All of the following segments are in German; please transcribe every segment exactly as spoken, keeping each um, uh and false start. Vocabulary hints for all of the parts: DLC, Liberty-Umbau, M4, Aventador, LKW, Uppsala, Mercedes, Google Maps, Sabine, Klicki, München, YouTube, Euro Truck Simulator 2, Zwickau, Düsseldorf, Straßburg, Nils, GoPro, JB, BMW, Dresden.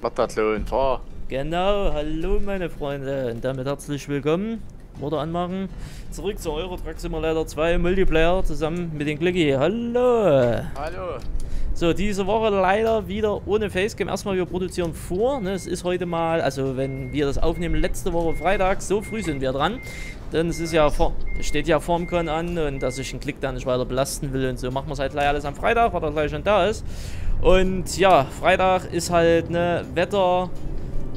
Battathlon, fahr! Genau, hallo meine Freunde und damit herzlich willkommen, Motor anmachen, zurück zu Euro Truck Simulator zwei Multiplayer zusammen mit den Klicki. Hallo! Hallo! So, diese Woche leider wieder ohne Facecam. Erstmal, wir produzieren vor. Es ist heute mal, also wenn wir das aufnehmen, letzte Woche Freitag, so früh sind wir dran. Denn es ist ja, steht ja Formcon an und dass ich einen Klick da nicht weiter belasten will und so, machen wir es halt gleich alles am Freitag, weil er gleich schon da ist. Und ja, Freitag ist halt, ne, Wetter,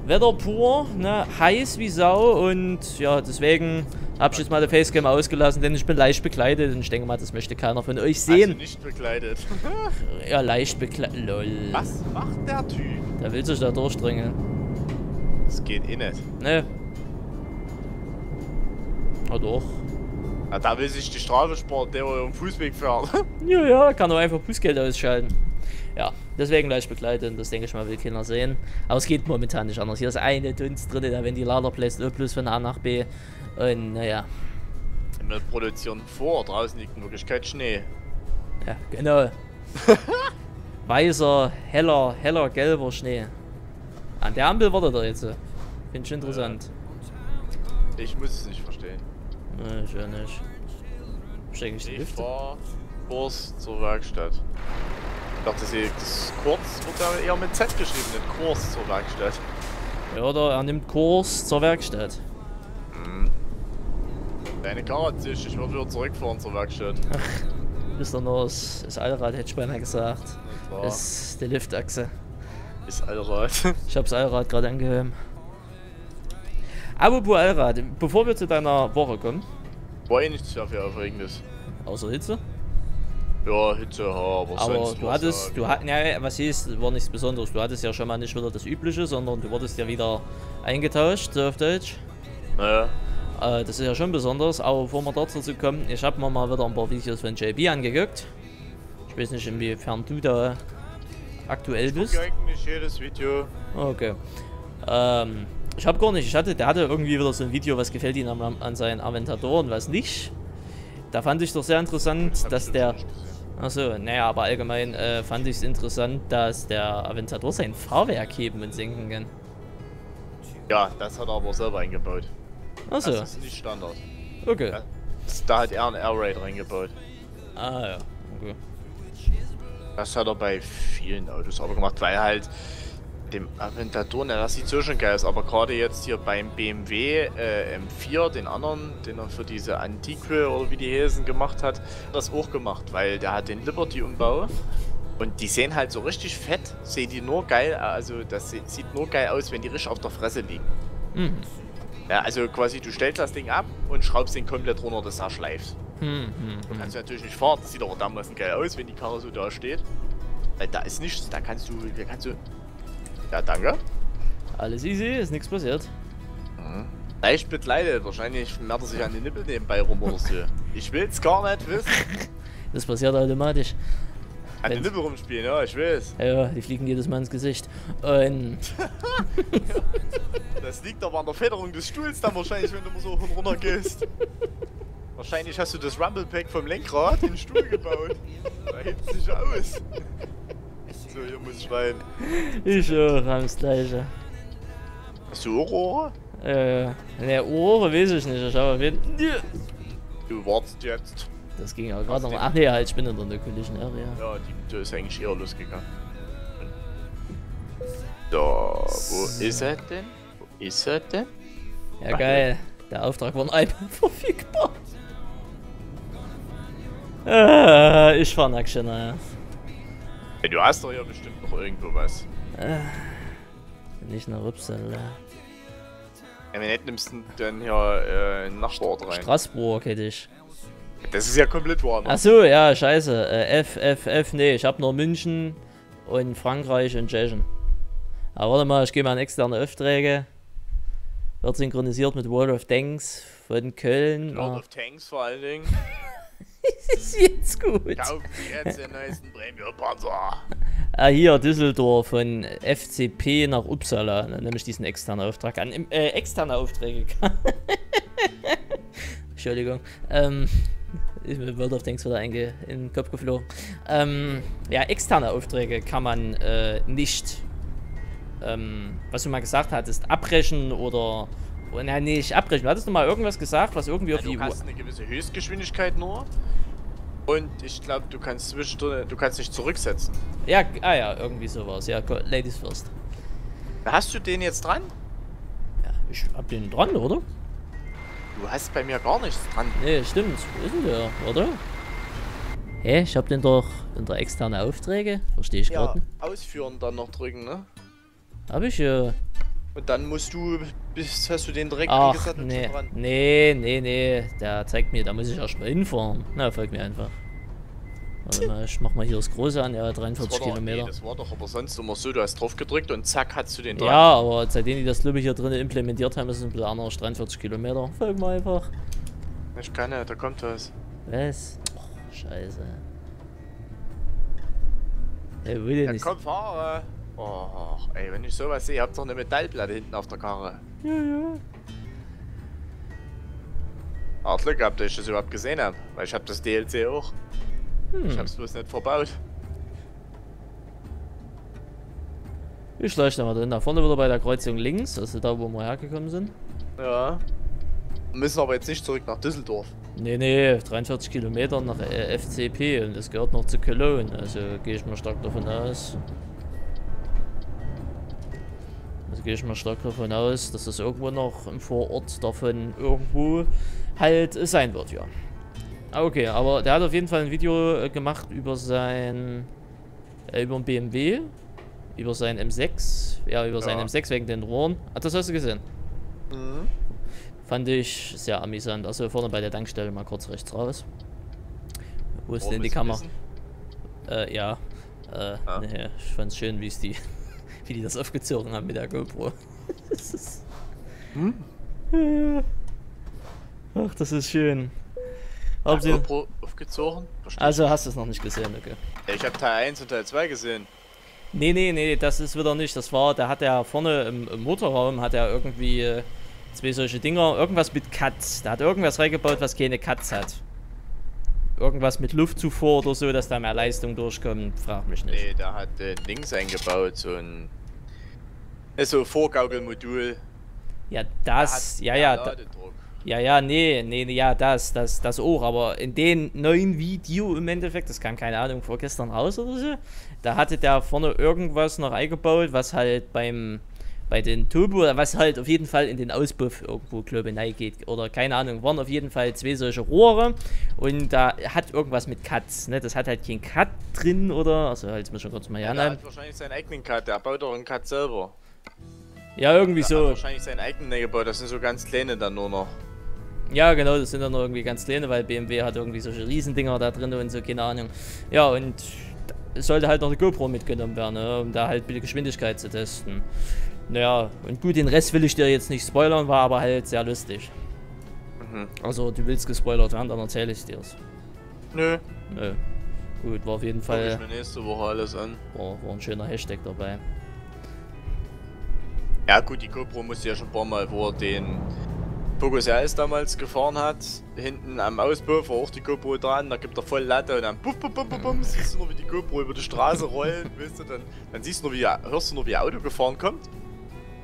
Wetter pur, ne, heiß wie Sau und ja, deswegen habe ich jetzt mal die Facecam ausgelassen, denn ich bin leicht bekleidet und ich denke mal, das möchte keiner von euch sehen. Also nicht bekleidet. Ja, leicht bekleidet. Lol. Was macht der Typ? Der will sich da durchdringen. Das geht eh nicht. Ne. Na doch. Na, da will sich die Strafe sparen, der über den Fußweg fährt. Ja, ja, kann doch einfach Bußgeld ausschalten. Ja, deswegen leicht begleitet, das denke ich mal, will keiner sehen. Aber es geht momentan nicht anders. Hier ist eine Dunst drin, der Ventilator bläst plus von A nach B. Und naja. Wir produzieren vor, draußen liegt in Wirklichkeit Schnee. Ja, genau. Weißer, heller, heller, gelber Schnee. An der Ampel wartet er jetzt. Finde ich interessant. Ja. Ich muss es nicht verstehen. Nee, ich ja nicht. Schenke ich die Lüfte? Ich fahr Kurs zur Werkstatt. Ich dachte, das Kurz wird ja eher mit Z geschrieben, nicht Kurs zur Werkstatt. Ja, oder er nimmt Kurs zur Werkstatt. Hm. Deine Karre zischt, ich würde wieder zurückfahren zur Werkstatt. Ach, ist doch nur das, das Allrad, hätte ich beinahe gesagt. Das ist die Liftachse. Ist Allrad. Ich hab's Allrad gerade angehoben. Apropos Allrad, bevor wir zu deiner Woche kommen. War eh nichts sehr viel Aufregendes. Außer Hitze? Ja, Hitze, aber, aber sonst du hattest, ja, du hattest, ja, was hieß, war nichts Besonderes. Du hattest ja schon mal nicht wieder das Übliche, sondern du wurdest ja wieder eingetauscht, so auf Deutsch. Naja. Äh, das ist ja schon besonders, aber bevor wir dazu kommen, ich habe mir mal wieder ein paar Videos von J B angeguckt. Ich weiß nicht, inwiefern du da aktuell bist. Ich gucke eigentlich jedes Video. Okay. Ähm, ich habe gar nicht, ich hatte, der hatte irgendwie wieder so ein Video, was gefällt ihm an, an seinen Aventador und was nicht. Da fand ich doch sehr interessant, dass der... Achso, naja, aber allgemein äh, fand ich es interessant, dass der Aventador sein Fahrwerk heben und senken kann. Ja, das hat er aber selber eingebaut. Achso. Das ist nicht Standard. Okay. Ja, da hat er einen Air-Raid reingebaut. Ah ja, okay. Das hat er bei vielen Autos aber gemacht, weil halt dem Aventador, na, das sieht so schon geil aus, aber gerade jetzt hier beim B M W äh, M vier, den anderen, den er für diese Antike oder wie die Häsen gemacht hat, das auch gemacht, weil der hat den Liberty-Umbau und die sehen halt so richtig fett, sehen die nur geil, also das sieht nur geil aus, wenn die richtig auf der Fresse liegen. Mhm. Ja, also quasi du stellst das Ding ab und schraubst den komplett runter, dass er schleift. Mhm. Du kannst natürlich nicht fahren, das sieht aber damals geil aus, wenn die Karre so da steht. Weil da ist nichts, da kannst du, da kannst du... Ja, danke. Alles easy, ist nichts passiert. Mhm. Leicht bekleidet, wahrscheinlich merkt er sich an den Nippel nebenbei rum oder so. Ich will's gar nicht wissen. Das passiert automatisch. An Wenn's... den Nippel rumspielen, ja, ich will's. Ja, die fliegen jedes Mal ins Gesicht. Und das liegt aber an der Federung des Stuhls dann wahrscheinlich, wenn du immer so hoch und runter gehst. Wahrscheinlich hast du das Rumble Pack vom Lenkrad in den Stuhl gebaut. Da hebt sich aus. So, hier muss ich rein. Ich auch, haben das gleiche. Hast du auch Rohre? Äh, ne, Rohre weiß ich nicht, ich habe auf jeden Fall. Du wartest jetzt. Das ging ja gerade noch. Ach ne, halt, ich bin in der nöckelischen Area. Ja, die Tür ist eigentlich eher losgegangen. Da, wo so. Ist er denn? Wo ist er denn? Ja, geil. Der Auftrag war einmal verfügbar. Äh, ich fahr nach China, ja. Du hast doch ja bestimmt noch irgendwo was. Äh, nicht eine Rübsel. Ja, wenn nicht, nimmst du dann hier äh, einen Nachbarort rein. Straßburg hätte ich. Das ist ja komplett warm. Achso, ja, scheiße. Äh, F, F, F, nee, ich hab nur München und Frankreich und Tschechien. Aber warte mal, ich gehe mal an externe Aufträge. Wird synchronisiert mit World of Tanks von Köln. World ah. of Tanks vor allen Dingen. Ist jetzt gut. Kauf jetzt den neuesten Premium-Panzer. Ah, hier, Düsseldorf von F C P nach Uppsala. Dann nehme ich diesen externen Auftrag an. Äh, externe Aufträge. Entschuldigung. Ähm, ich bin World of Tanks wieder einge in den Kopf geflogen. Ähm, ja, externe Aufträge kann man äh, nicht ähm, was du mal gesagt hattest, abbrechen oder... Oh, na, nee, nicht abbrechen. Du hattest noch mal irgendwas gesagt, was irgendwie ja, auf die... Du hast eine gewisse Höchstgeschwindigkeit nur. Und ich glaube, du kannst zwischendurch, du kannst dich zurücksetzen. Ja, ah ja, irgendwie sowas. Ja, Ladies first. Hast du den jetzt dran? Ja, ich hab den dran, oder? Du hast bei mir gar nichts dran. Nee, stimmt. Wo ist denn der, oder? Hä, ich hab den doch unter externe Aufträge. Verstehe ich gerade. Ja, ausführen dann noch drücken, ne? Hab ich ja. Und dann musst du, bist, hast du den direkt angesagt und nee, dran. Nee, nee, nee, der zeigt mir, da muss ich erstmal hinfahren. Na, folgt mir einfach. Warte mal, ich mach mal hier das Große an, ja, dreiundvierzig Kilometer. Doch, nee, das war doch aber sonst immer so, du hast drauf gedrückt und zack, hast du den dran. Ja, aber seitdem die das Lübe hier drin implementiert haben, ist es ein bisschen anders, dreiundvierzig Kilometer. Folgt mir einfach. Ich kann ja, da kommt was. Was? Oh, scheiße. Ey, will den nicht. Komm, fahre. Oh, ey, wenn ich sowas sehe, habt ihr doch eine Metallplatte hinten auf der Karre. Ja, ja. Hart Glück gehabt, dass ich das überhaupt gesehen habe, weil ich habe das D L C auch. Hm. Ich hab's bloß nicht verbaut. Ich leuchte mal drin. Da vorne wieder bei der Kreuzung links, also da, wo wir hergekommen sind. Ja. Wir müssen aber jetzt nicht zurück nach Düsseldorf. Nee, nee, dreiundvierzig Kilometer nach F C P und das gehört noch zu Cologne, also gehe ich mal stark davon aus. Also gehe ich mal stark davon aus, dass das irgendwo noch im Vorort davon irgendwo halt sein wird, ja. Okay, aber der hat auf jeden Fall ein Video gemacht über sein, äh, über den B M W, über seinen M sechs, ja, über ja. seinen M sechs wegen den Rohren. Ah, das hast du gesehen? Mhm. Fand ich sehr amüsant. Also vorne bei der Tankstelle mal kurz rechts raus. Wo ist denn die Kamera? Äh, ja. Äh, ah. nee, ich fand's schön, wie es die... Wie die das aufgezogen haben mit der GoPro. Das ist... Hm? Ja. Ach, das ist schön. Ob sie... GoPro aufgezogen? Verstehe. Also hast du es noch nicht gesehen, okay. Ich habe Teil eins und Teil zwei gesehen. Nee, nee, nee, das ist wieder nicht. Das war, da hat er vorne im, im Motorraum, hat er irgendwie äh, zwei solche Dinger, irgendwas mit Katz. Da hat irgendwas reingebaut, was keine Katz hat. Irgendwas mit Luftzufuhr oder so, dass da mehr Leistung durchkommt, frag mich nicht. Nee, da hat äh, links eingebaut, so ein so Vorgaukelmodul. Ja, das, da ja, ja, da, ja, ja, nee, nee, ja, das, das, das auch, aber in dem neuen Video im Endeffekt, das kam, keine Ahnung, vorgestern raus oder so, da hatte der vorne irgendwas noch eingebaut, was halt beim, bei den Turbo, was halt auf jeden Fall in den Auspuff irgendwo, glaube ich, rein geht oder keine Ahnung, waren auf jeden Fall zwei solche Rohre und da hat irgendwas mit Cuts, ne, das hat halt keinen Cut drin oder, also jetzt muss ich kurz mal hier anhalten. Ja, der hat wahrscheinlich seinen eigenen Cut, der baut doch einen Cut selber. Ja, irgendwie der so. Der hat wahrscheinlich seinen eigenen gebaut, das sind so ganz kleine dann nur noch. Ja, genau, das sind dann nur irgendwie ganz kleine, weil B M W hat irgendwie solche Riesendinger da drin und so, keine Ahnung. Ja, und es sollte halt noch eine GoPro mitgenommen werden, ne, um da halt die Geschwindigkeit zu testen. Naja, und gut, den Rest will ich dir jetzt nicht spoilern, war aber halt sehr lustig. Mhm. Also, du willst gespoilert werden, dann erzähle ich dir's. Nö. Nö. Gut, war auf jeden Fall... Guck ich mir nächste Woche alles an. War, war ein schöner Hashtag dabei. Ja gut, die GoPro musste ja schon ein paar Mal, wo er den Focus R S damals gefahren hat, hinten am Auspuff war auch die GoPro dran, da gibt er voll Latte und dann puff, puff, puff, puff, puff, siehst du nur, wie die GoPro über die Straße rollen, weißt du, dann, dann siehst du nur, wie, hörst du nur, wie Auto gefahren kommt.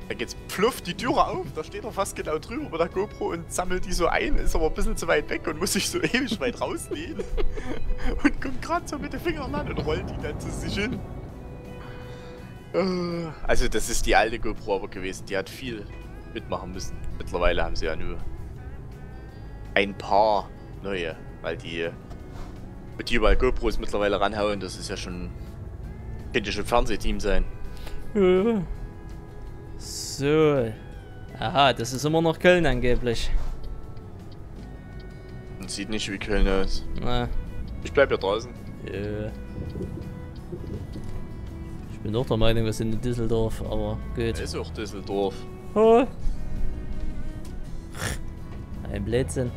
Da geht's pluff die Türe auf, da steht er fast genau drüber bei der GoPro und sammelt die so ein, ist aber ein bisschen zu weit weg und muss sich so ewig weit rauslehnen. Und kommt gerade so mit den Fingern an und rollt die dann zu sich hin. Also das ist die alte GoPro aber gewesen, die hat viel mitmachen müssen. Mittlerweile haben sie ja nur ein paar neue, weil die mit überall GoPros mittlerweile ranhauen, das ist ja schon, könnte schon Fernsehteam sein. Ja. So. Aha, das ist immer noch Köln angeblich. Das sieht nicht wie Köln aus. Na. Ich bleib ja draußen. Ja. Ich bin auch der Meinung, wir sind in Düsseldorf, aber gut. Das ist auch Düsseldorf. Oh. Ein Blödsinn.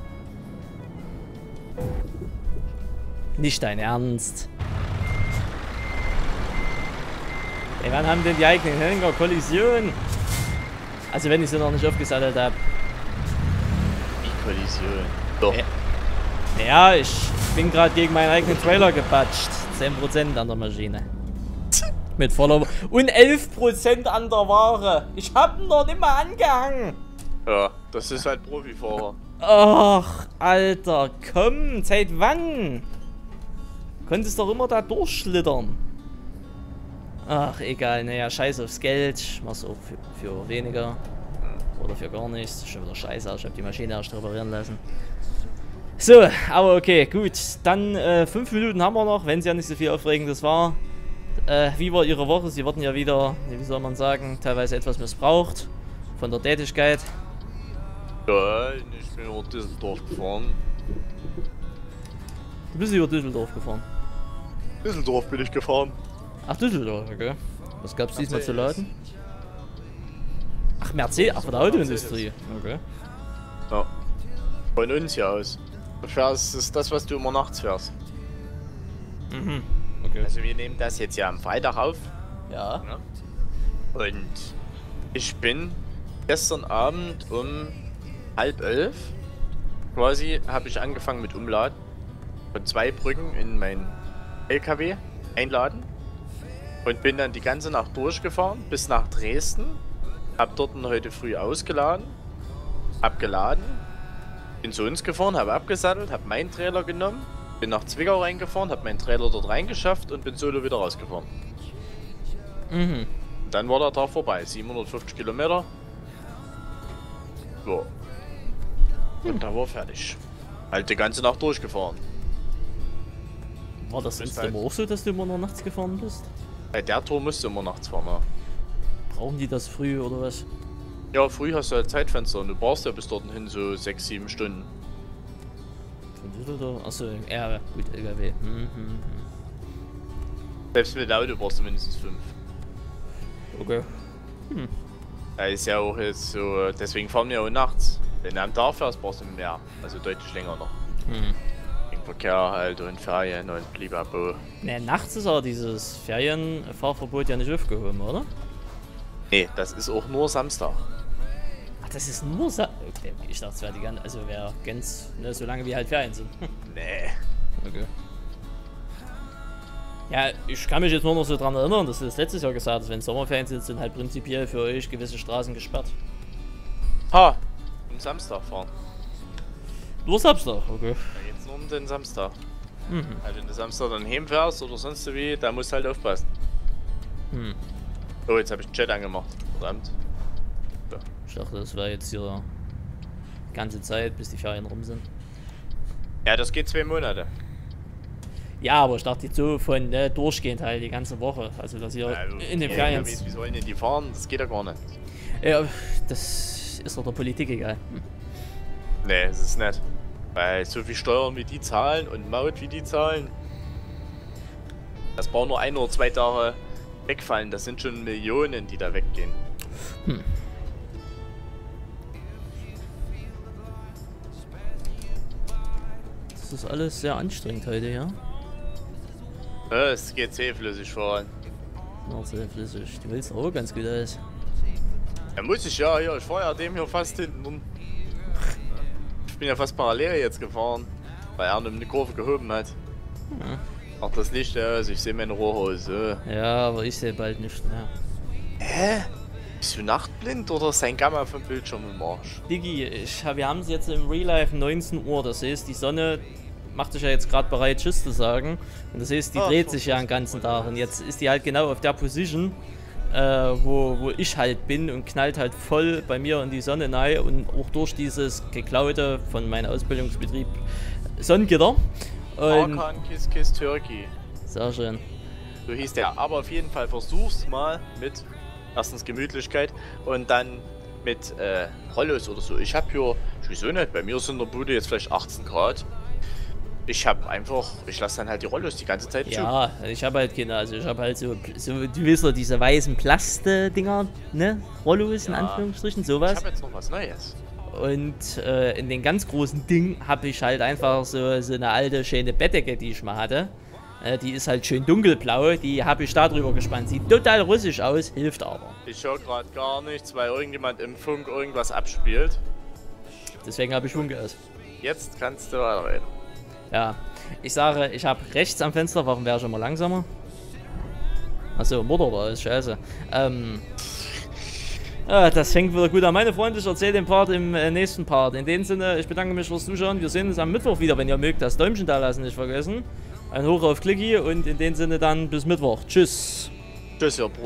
Nicht dein Ernst. Ey, wann haben denn die eigenen Hänger Kollision? Also wenn ich sie noch nicht aufgesattelt habe. Wie Kollision? Doch. Ja, ich bin gerade gegen meinen eigenen Trailer gepatscht. zehn Prozent an der Maschine. Mit voller... Und elf Prozent an der Ware. Ich hab ihn noch nicht mal angehangen. Ja, das ist halt Profifahrer. Ach, Alter, komm, seit wann? Konntest doch immer da durchschlittern. Ach, egal, naja, scheiß aufs Geld. Ich mach's auch für, für weniger. Oder für gar nichts. Schon wieder scheiße, ich hab die Maschine erst reparieren lassen. So, aber okay, gut. Dann äh, fünf Minuten haben wir noch, wenn es ja nicht so viel Aufregendes war. Äh, wie war Ihre Woche? Sie wurden ja wieder, wie soll man sagen, teilweise etwas missbraucht von der Tätigkeit. Ja, ich bin über Düsseldorf gefahren. Du bist über Düsseldorf gefahren? Düsseldorf bin ich gefahren. Ach, Düsseldorf, okay. Was gab's diesmal zu laden? Ach, Mercedes, ach, von der Autoindustrie. Okay. Ja. Von uns hier aus. Du fährst, das ist das, was du immer nachts fährst. Mhm. Okay. Also wir nehmen das jetzt ja am Freitag auf. Ja. ja. Und ich bin gestern Abend um halb elf quasi, habe ich angefangen mit Umladen. Von zwei Brücken in mein L K W einladen. Und bin dann die ganze Nacht durchgefahren bis nach Dresden. Hab dort heute früh ausgeladen. Abgeladen. Bin zu uns gefahren, habe abgesattelt, habe meinen Trailer genommen. Bin nach Zwickau reingefahren, habe meinen Trailer dort reingeschafft und bin solo wieder rausgefahren. Mhm. Dann war der Tag vorbei, siebenhundertfünfzig Kilometer. So. Und da war fertig. Halt die ganze Nacht durchgefahren. War das sonst halt immer auch so, dass du immer noch nachts gefahren bist? Bei der Tour musst du immer nachts fahren, ja. Brauchen die das früh oder was? Ja, früh hast du halt Zeitfenster und du brauchst ja bis dorthin hin so sechs, sieben Stunden. Achso, R, gut, L K W. Hm, hm, hm. Selbst mit Auto brauchst du mindestens fünf. Okay. Hm. Da ist ja auch jetzt so, deswegen fahren wir auch nachts. Wenn du am Tag fährst, brauchst du mehr. Also deutlich länger noch. Hm. Im Verkehr halt und Ferien und blibabo. Ne, nachts ist auch dieses Ferienfahrverbot ja nicht aufgehoben, oder? Ne, das ist auch nur Samstag. Das ist nur Sa... Okay, ich dachte, es wäre die ganze... Also wäre ganz... Ne, solange wir halt Ferien sind. Nee. Okay. Ja, ich kann mich jetzt nur noch so dran erinnern, dass du das letztes Jahr gesagt hast, wenn Sommerferien sind, sind halt prinzipiell für euch gewisse Straßen gesperrt. Ha! Am Samstag fahren. Nur Samstag, okay. Ja, jetzt nur um den Samstag. Mhm. Also wenn du Samstag dann heimfährst oder sonst wie, da musst du halt aufpassen. Hm. Oh, jetzt habe ich den Chat angemacht. Verdammt. Ich dachte, das wäre jetzt hier die ganze Zeit, bis die Ferien rum sind. Ja, das geht zwei Monate. Ja, aber ich dachte jetzt so von ne, durchgehend halt die ganze Woche. Also, dass ihr also, in den Ferien. Wie sollen denn die fahren? Das geht ja gar nicht. Ja, das ist doch der Politik egal. Hm. Nee, es ist nicht. Weil so viel Steuern wie die zahlen und Maut wie die zahlen. Das braucht nur ein oder zwei Tage wegfallen. Das sind schon Millionen, die da weggehen. Hm. Das ist alles sehr anstrengend heute, ja? Es geht sehr flüssig voran. Ja, sehr flüssig. Du willst auch ganz gut alles. Ja, muss ich ja, hier. Ich fahre ja dem hier fast hinten. Ich bin ja fast parallel jetzt gefahren, weil er um eine Kurve gehoben hat. Ja. Ach, das Licht aus, ich sehe meine Rohrhose. Ja, aber ich sehe bald nichts mehr. Hä? Bist du nachtblind oder ist dein Gamma vom Bildschirm im Arsch? Diggi, ich, wir haben es jetzt im Real Life neunzehn Uhr, das heißt, die Sonne macht dich ja jetzt gerade bereit, Tschüss zu sagen. Und das heißt, die ah, dreht sich ja den ganzen Tag. Und jetzt ist die halt genau auf der Position, äh, wo, wo ich halt bin und knallt halt voll bei mir in die Sonne rein. Und auch durch dieses geklaute von meinem Ausbildungsbetrieb Sonnengitter. Arkan Kiss Kiss Turkey. Sehr schön. So hieß der. Aber auf jeden Fall versuch's mal mit... Erstens Gemütlichkeit und dann mit äh, Rollos oder so. Ich habe hier, ich weiß auch nicht, bei mir sind in der Bude jetzt vielleicht achtzehn Grad. Ich habe einfach, ich lasse dann halt die Rollos die ganze Zeit zu. Ja, ich habe halt keine, also ich habe halt so, so, du weißt ja, diese weißen Plast-Dinger, ne? Rollos in ja. Anführungsstrichen, sowas. Ich habe jetzt noch was Neues. Und äh, in den ganz großen Ding habe ich halt einfach so, so eine alte, schöne Bettdecke, die ich mal hatte. Die ist halt schön dunkelblau, die habe ich da drüber gespannt. Sieht total russisch aus, hilft aber. Ich höre gerade gar nichts, weil irgendjemand im Funk irgendwas abspielt. Deswegen habe ich Funk aus. Jetzt kannst du weiterreden. Ja, ich sage, ich habe rechts am Fenster, warum wäre ich immer langsamer? Achso, Motor da ist, scheiße. Ähm... Ah, das fängt wieder gut an. Meine Freunde, ich erzähle den Part im äh, nächsten Part. In dem Sinne, ich bedanke mich fürs Zuschauen. Wir sehen uns am Mittwoch wieder, wenn ihr mögt. Das Däumchen da lassen nicht vergessen. Ein Hoch auf Klicki und in dem Sinne dann bis Mittwoch. Tschüss. Tschüss, ihr Bruder.